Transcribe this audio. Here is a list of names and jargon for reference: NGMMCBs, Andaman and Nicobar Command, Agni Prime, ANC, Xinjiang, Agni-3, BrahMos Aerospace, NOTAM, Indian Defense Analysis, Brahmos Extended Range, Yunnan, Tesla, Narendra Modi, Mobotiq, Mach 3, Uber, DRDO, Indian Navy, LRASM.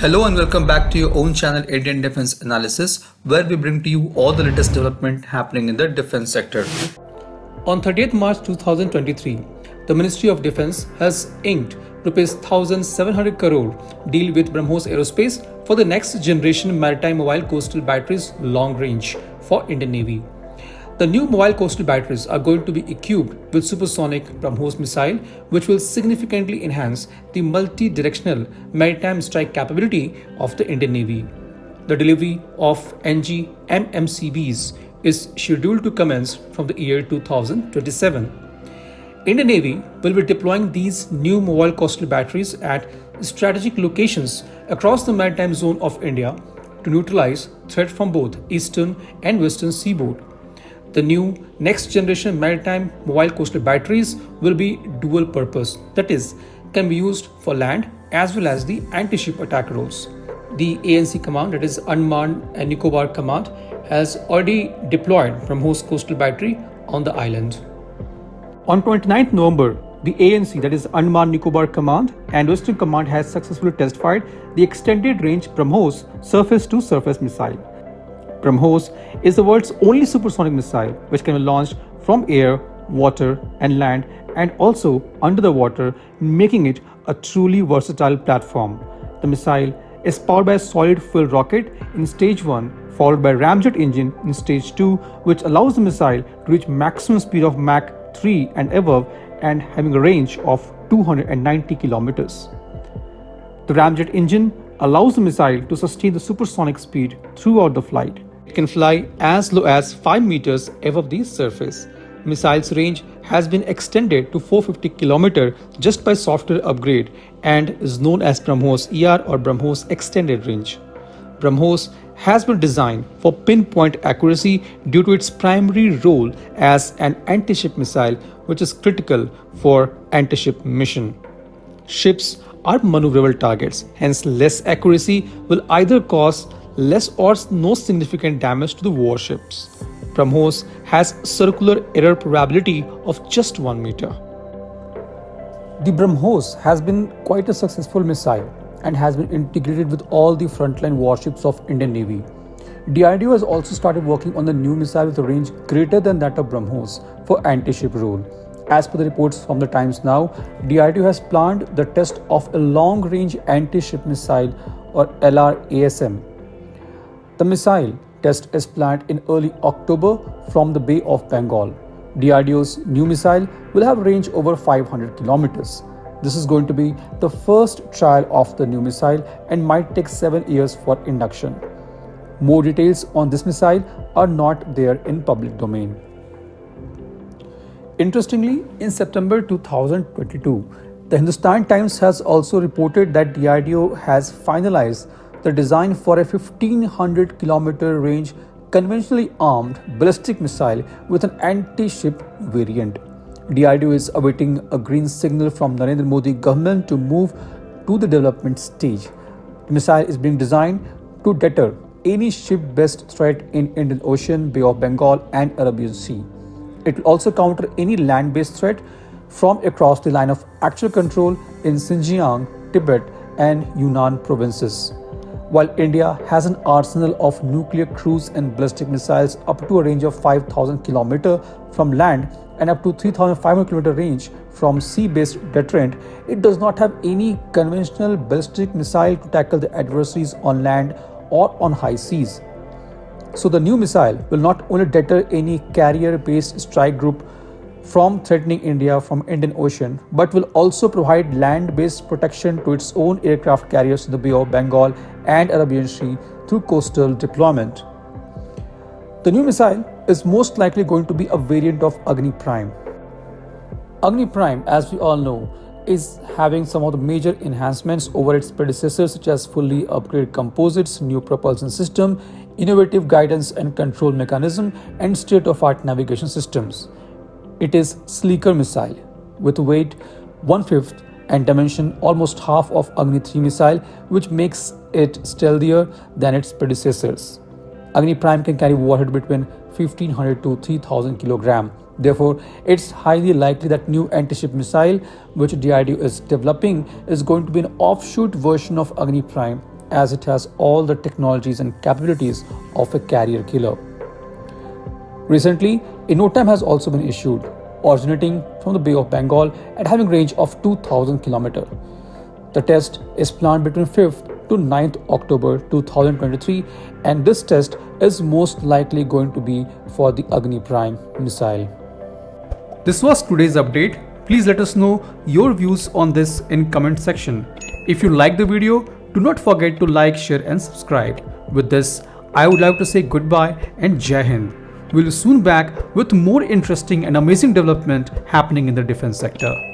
Hello and welcome back to your own channel Indian Defense Analysis, where we bring to you all the latest development happening in the defense sector. On 30th March 2023, the Ministry of Defense has inked Rs 1,700 crore deal with BrahMos Aerospace for the next generation maritime mobile coastal batteries long range for Indian Navy. The new mobile coastal batteries are going to be equipped with supersonic BrahMos missile, which will significantly enhance the multi-directional maritime strike capability of the Indian Navy. The delivery of NGMMCBs is scheduled to commence from the year 2027. Indian Navy will be deploying these new mobile coastal batteries at strategic locations across the maritime zone of India to neutralize threat from both eastern and western seaboard. The new next-generation maritime mobile coastal batteries will be dual-purpose, that is, can be used for land as well as the anti-ship attack roles. The ANC Command, that is Andaman and Nicobar Command, has already deployed BrahMos coastal battery on the island. On 29th November, the ANC, that is Andaman Nicobar Command and Western Command, has successfully test-fired the extended-range BrahMos surface-to-surface missile. BrahMos is the world's only supersonic missile which can be launched from air, water and land, and also under the water, making it a truly versatile platform. The missile is powered by a solid fuel rocket in stage 1 followed by a ramjet engine in stage 2, which allows the missile to reach maximum speed of Mach 3 and above and having a range of 290 kilometers. The ramjet engine allows the missile to sustain the supersonic speed throughout the flight. It can fly as low as 5 meters above the surface. Missile's range has been extended to 450 km just by software upgrade and is known as BrahMos ER or BrahMos Extended Range. BrahMos has been designed for pinpoint accuracy due to its primary role as an anti-ship missile, which is critical for anti-ship mission. Ships are maneuverable targets, hence less accuracy will either cause less or no significant damage to the warships. BrahMos has circular error probability of just 1 meter. The BrahMos has been quite a successful missile and has been integrated with all the frontline warships of Indian Navy. DRDO has also started working on the new missile with a range greater than that of BrahMos for anti-ship role. As per the reports from the Times Now, DRDO has planned the test of a long-range anti-ship missile or LRASM. The missile test is planned in early October from the Bay of Bengal. DRDO's new missile will have range over 500 kilometers. This is going to be the first trial of the new missile and might take 7 years for induction. More details on this missile are not there in public domain. Interestingly, in September 2022, the Hindustan Times has also reported that DRDO has finalized the design for a 1500 km range conventionally armed ballistic missile with an anti-ship variant. DRDO is awaiting a green signal from Narendra Modi government to move to the development stage. The missile is being designed to deter any ship-based threat in Indian Ocean, Bay of Bengal and Arabian Sea. It will also counter any land-based threat from across the line of actual control in Xinjiang, Tibet and Yunnan provinces. While India has an arsenal of nuclear cruise and ballistic missiles up to a range of 5,000 km from land and up to 3,500 km range from sea-based deterrent, it does not have any conventional ballistic missile to tackle the adversaries on land or on high seas. So the new missile will not only deter any carrier-based strike group from threatening India from Indian Ocean, but will also provide land-based protection to its own aircraft carriers in the Bay of Bengal and Arabian Sea through coastal deployment. The new missile is most likely going to be a variant of Agni Prime. Agni Prime, as we all know, is having some of the major enhancements over its predecessors, such as fully upgraded composites, new propulsion system, innovative guidance and control mechanism, and state-of-art navigation systems. It is a sleeker missile with weight 1/5 and dimension almost half of Agni-3 missile, which makes it stealthier than its predecessors. Agni Prime can carry warhead between 1500 to 3000 kg. Therefore, it's highly likely that new anti-ship missile which DRDO is developing is going to be an offshoot version of Agni Prime as it has all the technologies and capabilities of a carrier killer. Recently, a NOTAM has also been issued, originating from the Bay of Bengal and having a range of 2,000 km. The test is planned between 5th to 9th October 2023, and this test is most likely going to be for the Agni Prime missile. This was today's update. Please let us know your views on this in comment section. If you like the video, do not forget to like, share and subscribe. With this, I would like to say goodbye and Jai Hind. We'll soon back with more interesting and amazing development happening in the defense sector.